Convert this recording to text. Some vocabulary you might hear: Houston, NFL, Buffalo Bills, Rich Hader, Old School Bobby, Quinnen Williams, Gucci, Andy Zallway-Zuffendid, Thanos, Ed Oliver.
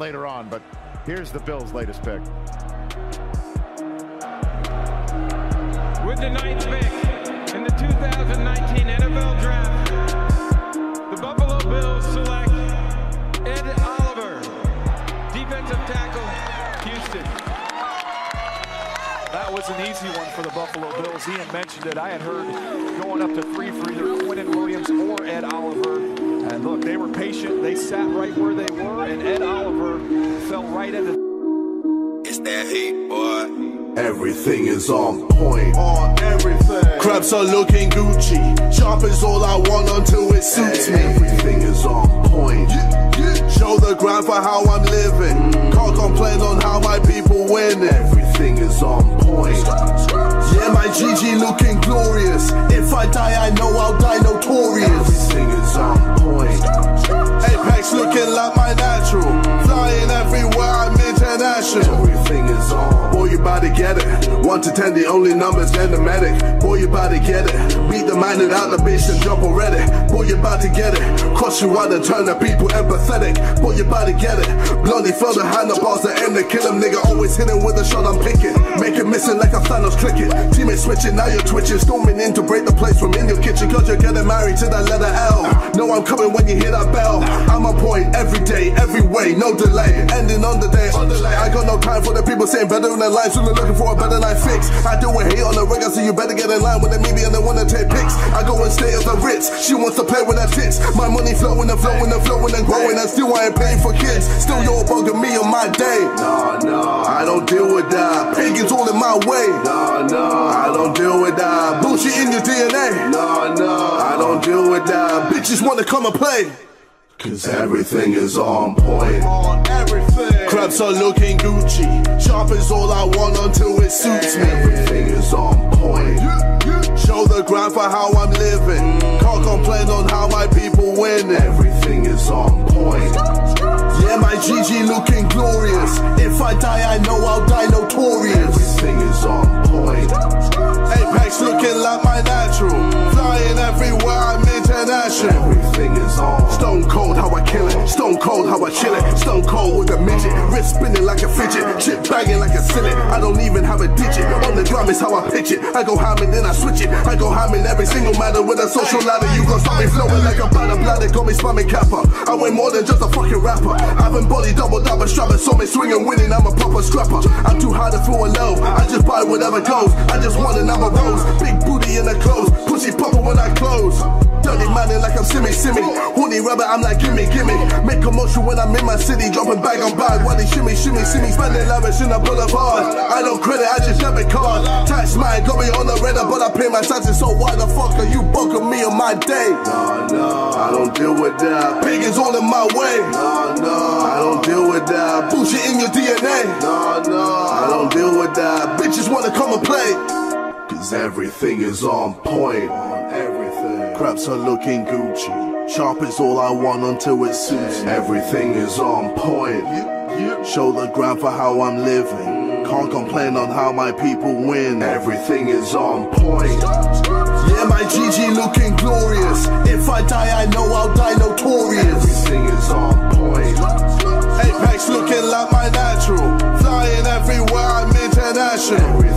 later on, but here's the Bills' latest pick. With the 9th pick in the 2019 NFL Draft, the Buffalo Bills select Ed Oliver, defensive tackle, Houston. That was an easy one for the Buffalo Bills. Ian mentioned it. I had heard going up to 3 for either Quinnen Williams or Ed Oliver. And look, they were patient, they sat right where they were, and Ed Oliver fell right into it. It's that heat, boy. Everything is on point. On everything. Crabs are looking Gucci. Chop is all I want until it suits me. Everything is on point. Show the ground for how I'm living. Can't complain on how my people win. Everything is on point. Yeah, my Gigi looking glorious. If I die, I know I'll die notorious. Everything is on point. Looking like my natural, flying everywhere, I'm international. Everything is on. Boy, you bout to get it. 1 to 10, the only numbers in the medic. Boy, you bout to get it. Beat the man and out the bitch and jump already. Boy, you bout to get it. Cross you out and turn the people empathetic. Boy, you bout to get it. Blondie fell the handlebars that end the kill him. Nigga always hitting with a shot I'm picking. Make it missing like a Thanos cricket. Teammates switching, now you're twitching. Storming in to break the place from in your kitchen. Cause you're getting married to that letter L. No, I'm coming when you hear that bell. I'm on point every day, every way, no delay. Ending on the day, on delay. I got no time for the people saying better than life. So they're looking for a better life fix. I do a hate on the regular, so you better get in line when they meet me and they wanna take pics. I go and stay at the Ritz. She wants to play with her tits. My money flowing and flowing and flowing and growing. And still I ain't paying for kids. Still you're bugging me on my day. No, I don't deal with that. Pagans all in my way. No, I don't deal with that. Bullshit in your DNA. No, I don't deal with that. Bitches wanna come and play. Cause everything is on point. On everything. Crabs are looking Gucci. Chop is all I want until it suits me. Everything is on point. Show the ground for how I'm living. Can't complain on how my people win. Everything is on point. Yeah, my Gigi looking glorious. If I die, I know I'll die notorious. Everything is on point. Apex looking like my natural. Flying everywhere, I'm international. Everything is on. Stone cold how I kill it, stone cold how I chill it. Stone cold with a midget, wrist spinning like a fidget. Chip banging like a silly, I don't even have a digit. On the drum is how I pitch it, I go ham and then I switch it. I go ham in every single matter with a social ladder. You gon' stop me flowing like a bladder. Got me spamming Kappa, I weigh more than just a fucking rapper. I've been body doubled up and strapped. Saw me swinging winning, I'm a proper scrapper. I'm too high to throw a low, I just buy whatever goes. I just want another rose, big booty in the clothes. Pussy popper when I close. Dirty manning like I'm Simmy Simmy. Horny rabbit, I'm like gimme gimme. Make commotion when I'm in my city. Dropping bag on bag while they shimmy shimmy shimmy. Spending lavish in the boulevard. I don't credit, I just debit card. Tax mine, got me on the radar, but I pay my taxes. So why the fuck are you bugging me on my day? No, I don't deal with that. Pagans all in my way. No, I don't deal with that. Bullshit in your DNA. No, I don't deal with that. Bitches wanna come and play. Cause everything is on point. Crabs are looking Gucci. Sharp is all I want until it suits me. Everything is on point. Show the ground for how I'm living. Can't complain on how my people win. Everything is on point. Yeah, my Gigi looking glorious. If I die, I know I'll die notorious. Everything is on point. Apex looking like my natural. Flying everywhere, I'm international.